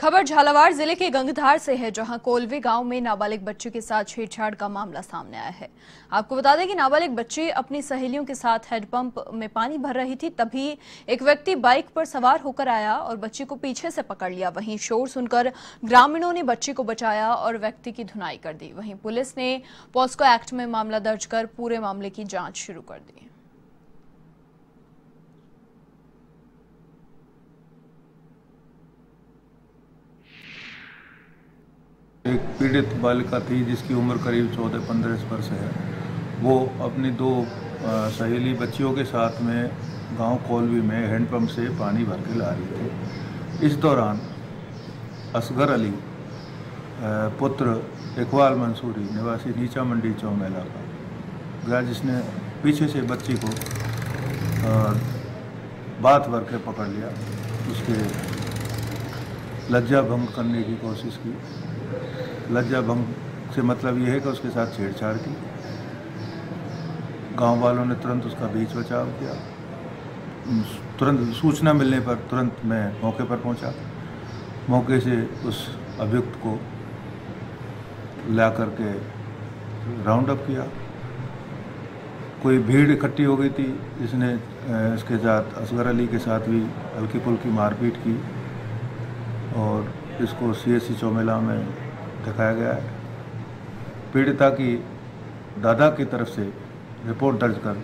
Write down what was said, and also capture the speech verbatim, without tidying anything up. खबर झालावाड़ जिले के गंगधार से है, जहां कोलवी गांव में नाबालिग बच्चे के साथ छेड़छाड़ का मामला सामने आया है। आपको बता दें कि नाबालिग बच्ची अपनी सहेलियों के साथ हैंडपंप में पानी भर रही थी, तभी एक व्यक्ति बाइक पर सवार होकर आया और बच्ची को पीछे से पकड़ लिया। वहीं शोर सुनकर ग्रामीणों ने बच्ची को बचाया और व्यक्ति की धुनाई कर दी। वहीं पुलिस ने पॉस्को एक्ट में मामला दर्ज कर पूरे मामले की जाँच शुरू कर दी। एक पीड़ित बालिका थी जिसकी उम्र करीब चौदह पंद्रह वर्ष है। वो अपनी दो सहेली बच्चियों के साथ में गांव कोलवी में हैंडपंप से पानी भर के ला रही थी। इस दौरान असगर अली पुत्र इकबाल मंसूरी निवासी नीचा मंडी चौमेला का गया, जिसने पीछे से बच्ची को बात भर के पकड़ लिया, उसके लज्जा भंग करने की कोशिश की। लज्जा भंग से मतलब यह है कि उसके साथ छेड़छाड़ की। गांव वालों ने तुरंत उसका बीच बचाव किया। तुरंत सूचना मिलने पर तुरंत मैं मौके पर पहुंचा। मौके से उस अभियुक्त को ला करके राउंड अप किया। कोई भीड़ इकट्ठी हो गई थी, इसने इसके साथ असगर अली के साथ भी हल्की फुल्की मारपीट की और इसको सीएससी चौमेला में दिखाया गया है। पीड़िता की दादा की तरफ से रिपोर्ट दर्ज कर